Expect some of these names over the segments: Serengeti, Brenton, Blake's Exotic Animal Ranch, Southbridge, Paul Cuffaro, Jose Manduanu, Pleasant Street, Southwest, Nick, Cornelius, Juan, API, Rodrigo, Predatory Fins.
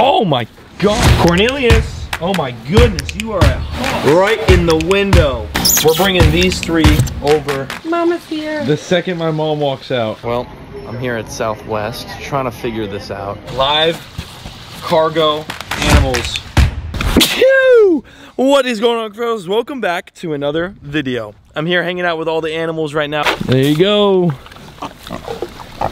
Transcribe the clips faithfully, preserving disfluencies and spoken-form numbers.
Oh my God, Cornelius! Oh my goodness, you are a hawk. Right in the window. We're bringing these three over. Mama's here. The second my mom walks out. Well, I'm here at Southwest, trying to figure this out. Live cargo animals. Phew! What is going on, girls? Welcome back to another video. I'm here hanging out with all the animals right now. There you go.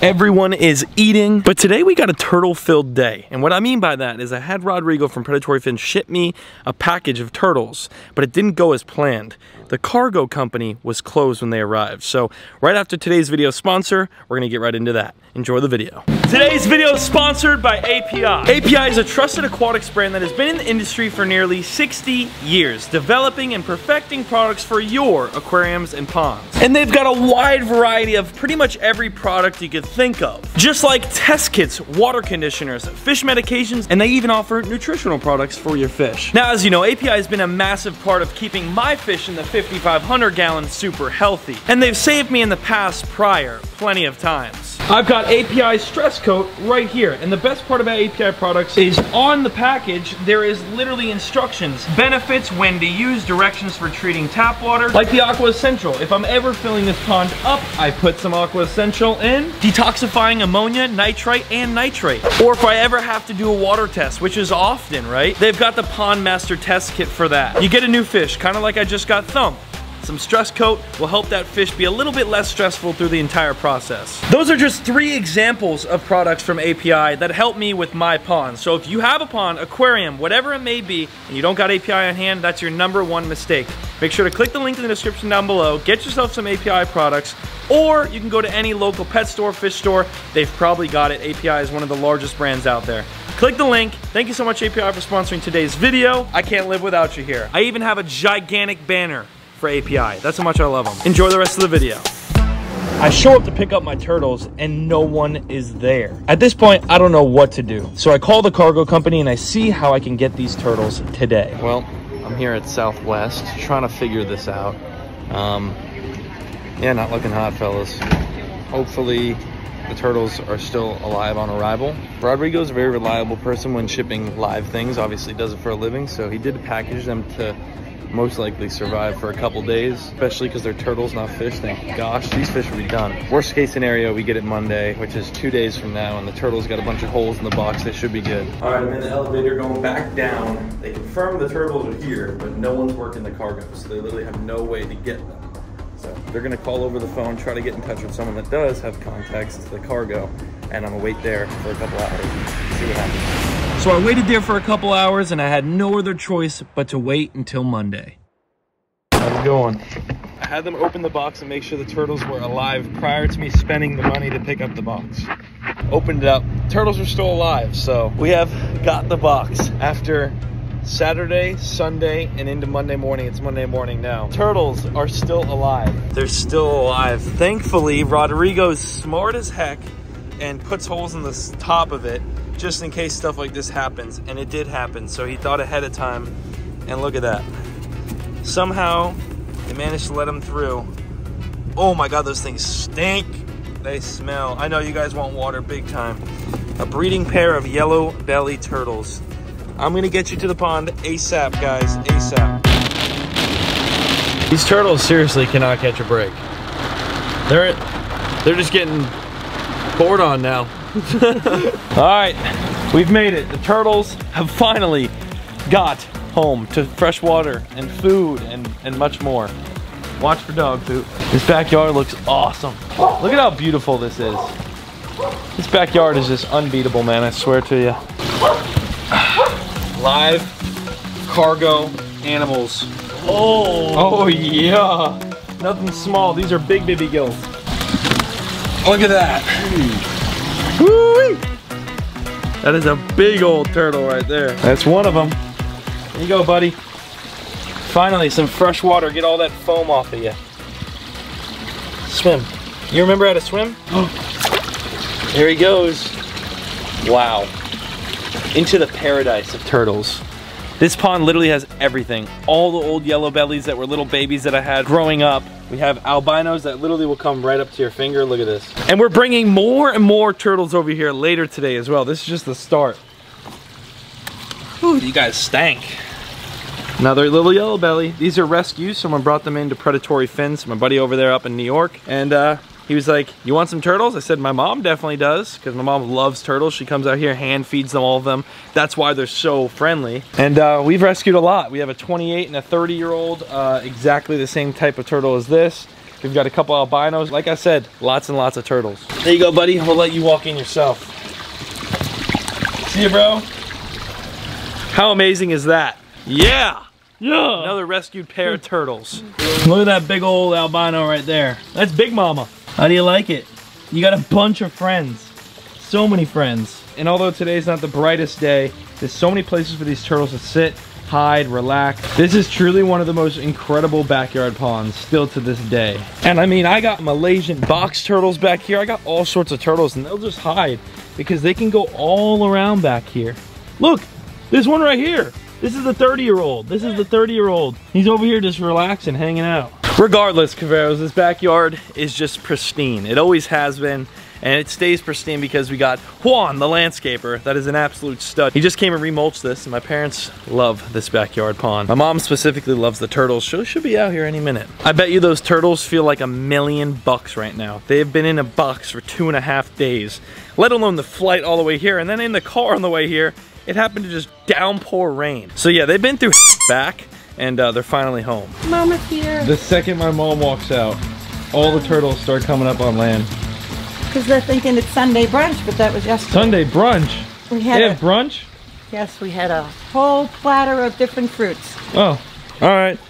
Everyone is eating, but today we got a turtle-filled day. And what I mean by that is I had Rodrigo from Predatory Fins ship me a package of turtles, but it didn't go as planned. The cargo company was closed when they arrived. So right after today's video sponsor, we're gonna get right into that. Enjoy the video. Today's video is sponsored by A P I. A P I is a trusted aquatics brand that has been in the industry for nearly sixty years, developing and perfecting products for your aquariums and ponds. And they've got a wide variety of pretty much every product you can think of. Just like test kits, water conditioners, fish medications, and they even offer nutritional products for your fish. Now, as you know, A P I has been a massive part of keeping my fish in the fifty-five hundred gallon super healthy. And they've saved me in the past prior plenty of times. I've got A P I stress coat right here. And the best part about A P I products is on the package, there is literally instructions, benefits, when to use, directions for treating tap water, like the Aqua Essential. If I'm ever filling this pond up, I put some Aqua Essential in. Detoxifying ammonia, nitrite, and nitrate. Or if I ever have to do a water test, which is often, right? They've got the Pond Master test kit for that. You get a new fish, kind of like I just got thumped. Some stress coat will help that fish be a little bit less stressful through the entire process. Those are just three examples of products from A P I that help me with my ponds. So if you have a pond, aquarium, whatever it may be, and you don't got A P I on hand, that's your number one mistake. Make sure to click the link in the description down below, get yourself some A P I products, or you can go to any local pet store, fish store, they've probably got it. A P I is one of the largest brands out there. Click the link. Thank you so much, A P I, for sponsoring today's video. I can't live without you here. I even have a gigantic banner for A P I. That's how much I love them. Enjoy the rest of the video. I show up to pick up my turtles and no one is there. At this point, I don't know what to do. So I call the cargo company and I see how I can get these turtles today. Well, I'm here at Southwest trying to figure this out. Um, yeah, not looking hot, fellas. Hopefully the turtles are still alive on arrival. Rodrigo's a very reliable person when shipping live things. Obviously does it for a living, so he did package them to most likely survive for a couple days, especially because they're turtles, not fish. Thank gosh, these fish will be done. Worst case scenario, we get it Monday, which is two days from now, and the turtles got a bunch of holes in the box. They should be good. All right, I'm in the elevator going back down. They confirm the turtles are here, but no one's working the cargo, so they literally have no way to get them. So they're gonna call over the phone, try to get in touch with someone that does have contacts to the cargo, and I'm gonna wait there for a couple hours, see what happens. So I waited there for a couple hours and I had no other choice but to wait until Monday. How's it going? I had them open the box and make sure the turtles were alive prior to me spending the money to pick up the box. Opened it up, turtles are still alive, so we have got the box. After Saturday, Sunday, and into Monday morning, it's Monday morning now. Turtles are still alive. They're still alive. Thankfully, Rodrigo's smart as heck and puts holes in the top of it just in case stuff like this happens, and it did happen, so he thought ahead of time, and look at that. Somehow, they managed to let him through. Oh my God, those things stink. They smell. I know you guys want water big time. A breeding pair of yellow belly turtles. I'm gonna get you to the pond ASAP, guys, ASAP. These turtles seriously cannot catch a break. They're, they're just getting bored on now. Alright, we've made it. The turtles have finally got home to fresh water and food and, and much more. Watch for dog poop. This backyard looks awesome. Look at how beautiful this is. This backyard is just unbeatable, man, I swear to you. Live cargo animals. Oh, oh yeah. Nothing small. These are big baby gills. Look at that. Woo-wee. That is a big old turtle right there. That's one of them. There you go, buddy. Finally, some fresh water. Get all that foam off of you. Swim. You remember how to swim? There he goes. Wow. Into the paradise of turtles. This pond literally has everything. All the old yellow bellies that were little babies that I had growing up. We have albinos that literally will come right up to your finger. Look at this. And we're bringing more and more turtles over here later today as well. This is just the start. Ooh, you guys stank. Another little yellow belly. These are rescues. Someone brought them into Predatory Fins. My buddy over there up in New York. And uh, he was like, you want some turtles? I said, my mom definitely does, because my mom loves turtles. She comes out here, hand feeds them all of them. That's why they're so friendly. And uh, we've rescued a lot. We have a twenty-eight and a thirty year old, uh, exactly the same type of turtle as this. We've got a couple albinos. Like I said, lots and lots of turtles. There you go, buddy. We'll let you walk in yourself. See you, bro. How amazing is that? Yeah. Yeah. Another rescued pair of turtles. Look at that big old albino right there. That's Big Mama. How do you like it? You got a bunch of friends. So many friends. And although today's not the brightest day, there's so many places for these turtles to sit, hide, relax. This is truly one of the most incredible backyard ponds still to this day. And I mean, I got Malaysian box turtles back here. I got all sorts of turtles, and they'll just hide because they can go all around back here. Look, there's one right here. This is the thirty year old. This is the thirty year old. He's over here just relaxing, hanging out. Regardless, Caveros, this backyard is just pristine. It always has been, and it stays pristine because we got Juan, the landscaper, that is an absolute stud. He just came and remulched this, and my parents love this backyard pond. My mom specifically loves the turtles. She should be out here any minute. I bet you those turtles feel like a million bucks right now. They've been in a box for two and a half days, let alone the flight all the way here, and then in the car on the way here, it happened to just downpour rain. So yeah, they've been through back, and uh, they're finally home. Mama's here. The second my mom walks out, all the turtles start coming up on land. Because they're thinking it's Sunday brunch, but that was yesterday. Sunday brunch? We had they have a, brunch? Yes, we had a whole platter of different fruits. Oh, all right.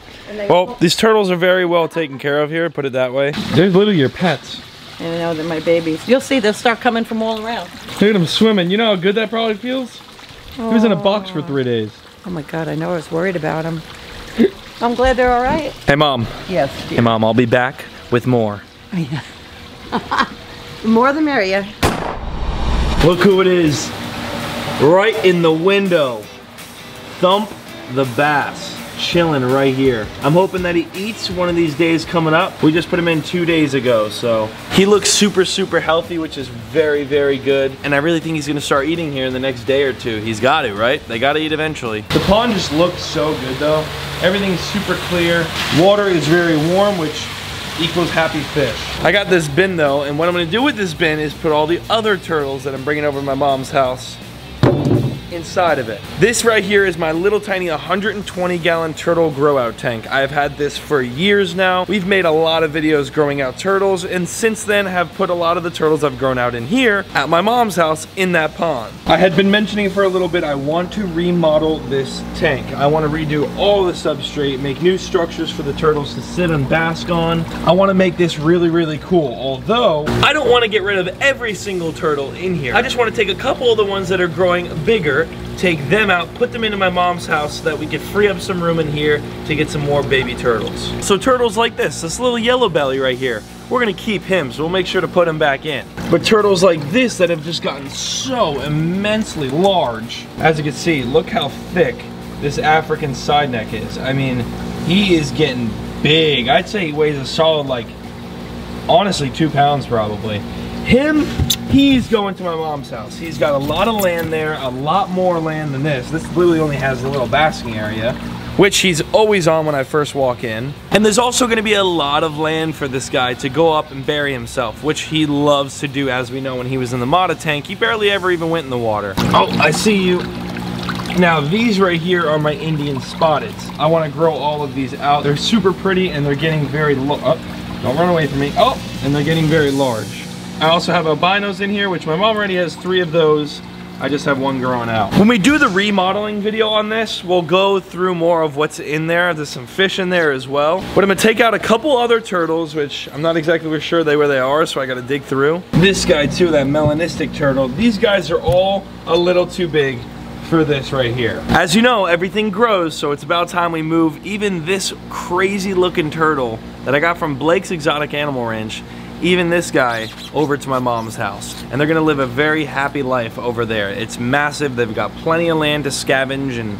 Well, these turtles are very well taken care of here, put it that way. They're literally your pets. I know, they're my babies. You'll see, they'll start coming from all around. Look at them swimming. You know how good that probably feels? Oh. He was in a box for three days. Oh my God, I know, I was worried about him. I'm glad they're all right. Hey, Mom. Yes, dear. Hey, Mom, I'll be back with more. Yeah. The more the merrier. Look who it is. Right in the window. Thump the bass. Chilling right here. I'm hoping that he eats one of these days coming up. We just put him in two days ago, so. He looks super, super healthy, which is very, very good. And I really think he's gonna start eating here in the next day or two. He's got to, right? They gotta eat eventually. The pond just looks so good though. Everything's super clear. Water is very warm, which equals happy fish. I got this bin though, and what I'm gonna do with this bin is put all the other turtles that I'm bringing over to my mom's house inside of it. This right here is my little tiny one hundred twenty gallon turtle grow out tank. I've had this for years now. We've made a lot of videos growing out turtles, and since then have put a lot of the turtles I've grown out in here at my mom's house in that pond. I had been mentioning for a little bit, I want to remodel this tank. I want to redo all the substrate, make new structures for the turtles to sit and bask on. I want to make this really, really cool. Although, I don't want to get rid of every single turtle in here. I just want to take a couple of the ones that are growing bigger, take them out, put them into my mom's house so that we could free up some room in here to get some more baby turtles. So turtles like this, this little yellow belly right here, we're gonna keep him, so we'll make sure to put him back in. But turtles like this that have just gotten so immensely large, as you can see, look how thick this African side neck is. I mean, he is getting big. I'd say he weighs a solid, like, honestly, two pounds probably. Him, he's going to my mom's house. He's got a lot of land there, a lot more land than this. This literally only has a little basking area, which he's always on when I first walk in. And there's also gonna be a lot of land for this guy to go up and bury himself, which he loves to do, as we know when he was in the Mata tank. He barely ever even went in the water. Oh, I see you. Now these right here are my Indian spotteds. I wanna grow all of these out. They're super pretty and they're getting very low. Oh, don't run away from me. Oh, and they're getting very large. I also have albinos in here, which my mom already has three of those. I just have one growing out. When we do the remodeling video on this, we'll go through more of what's in there. There's some fish in there as well. But I'm gonna take out a couple other turtles, which I'm not exactly sure they where they are, so I gotta dig through. This guy too, that melanistic turtle. These guys are all a little too big for this right here. As you know, everything grows, so it's about time we move even this crazy looking turtle that I got from Blake's Exotic Animal Ranch, even this guy, over to my mom's house. And they're gonna live a very happy life over there. It's massive, they've got plenty of land to scavenge and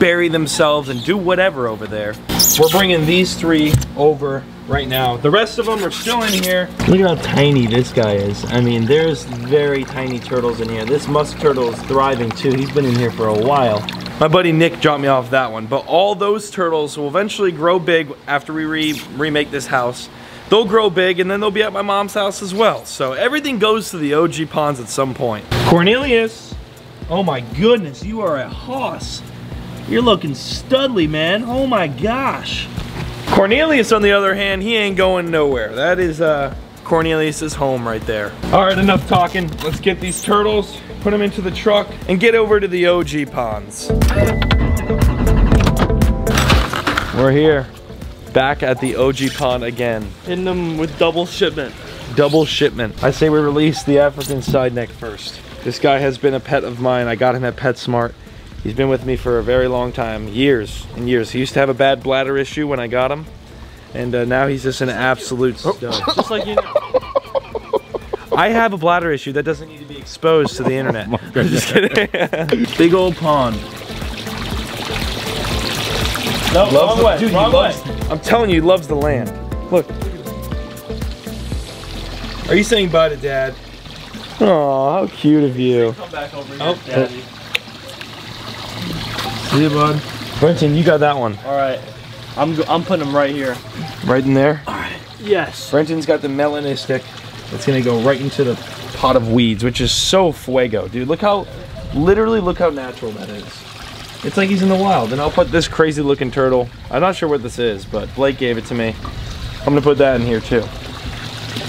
bury themselves and do whatever over there. We're bringing these three over right now. The rest of them are still in here. Look at how tiny this guy is. I mean, there's very tiny turtles in here. This musk turtle is thriving too. He's been in here for a while. My buddy Nick dropped me off that one. But all those turtles will eventually grow big after we re remake this house. They'll grow big and then they'll be at my mom's house as well. So everything goes to the O G ponds at some point. Cornelius, oh my goodness, you are a hoss. You're looking studly, man. Oh my gosh. Cornelius, on the other hand, he ain't going nowhere. That is uh, Cornelius's home right there. All right, enough talking. Let's get these turtles, put them into the truck, and get over to the O G ponds. We're here. Back at the O G pond again. Hitting them with double shipment. Double shipment. I say we release the African side neck first. This guy has been a pet of mine. I got him at PetSmart. He's been with me for a very long time, years and years. He used to have a bad bladder issue when I got him, and uh, now he's just an absolute stud. Just like you know. I have a bladder issue that doesn't need to be exposed to the internet. Oh, just kidding. Big old pond. No, wrong way, dude, wrong way. I'm telling you, he loves the land. Look. Are you saying bye to Dad? Oh, how cute of you. Come back over here, oh, Daddy. See you, bud. Brenton, you got that one. All right. I'm, I'm putting him right here. Right in there? All right. Yes. Brenton's got the melanistic. It's going to go right into the pot of weeds, which is so fuego, dude. Look how, literally look how natural that is. It's like he's in the wild. And I'll put this crazy looking turtle. I'm not sure what this is, but Blake gave it to me. I'm gonna put that in here too.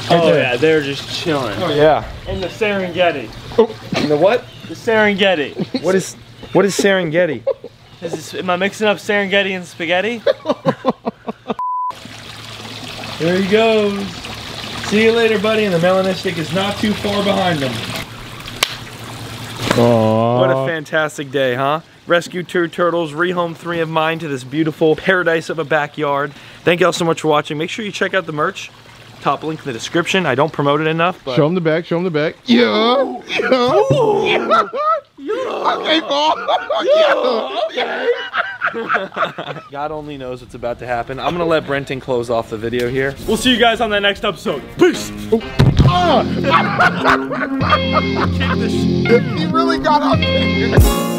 Oh yeah, they're just chilling. Oh yeah. And the Serengeti. Oh. And the what? The Serengeti. What is what is Serengeti? Is this, am I mixing up Serengeti and spaghetti? There he goes. See you later, buddy. And the melanistic is not too far behind him. Aww. What a fantastic day, huh? Rescue two turtles, rehome three of mine to this beautiful paradise of a backyard. Thank y'all so much for watching. Make sure you check out the merch. Top link in the description. I don't promote it enough, but show them the back, show them the back. Yeah. Yeah. Yeah. Yeah. Okay, Paul. Yeah. Yeah. Okay. God only knows what's about to happen. I'm gonna let Brenton close off the video here. We'll see you guys on the next episode. Peace. Ah. He really got up.